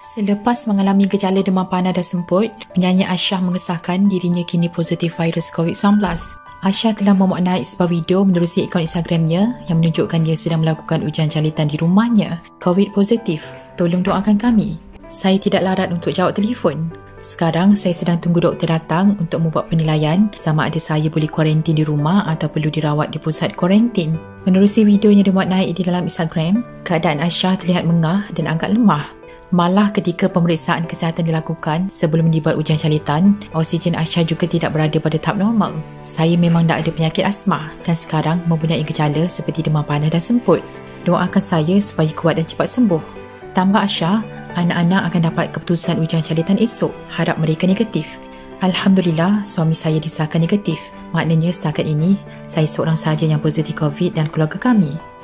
Selepas mengalami gejala demam panas dan semput, penyanyi Aisyah mengesahkan dirinya kini positif virus COVID-19. Aisyah telah memaknai sebuah video menerusi akaun Instagramnya yang menunjukkan dia sedang melakukan ujian jalitan di rumahnya. COVID positif, tolong doakan kami. Saya tidak larat untuk jawab telefon. Sekarang saya sedang tunggu doktor datang untuk membuat penilaian sama ada saya boleh kuarantin di rumah atau perlu dirawat di pusat kuarantin. Menerusi videonya dimaknai di dalam Instagram, keadaan Aisyah terlihat mengah dan agak lemah. Malah ketika pemeriksaan kesihatan dilakukan sebelum dibuat ujian jalitan, oksigen Aisyah juga tidak berada pada tahap normal. Saya memang tak ada penyakit asma dan sekarang mempunyai gejala seperti demam panas dan semput. Doakan saya supaya kuat dan cepat sembuh. Tambah Aisyah, anak-anak akan dapat keputusan ujian jalitan esok. Harap mereka negatif. Alhamdulillah, suami saya disahkan negatif. Maknanya setakat ini, saya seorang sahaja yang positif COVID dan keluarga kami.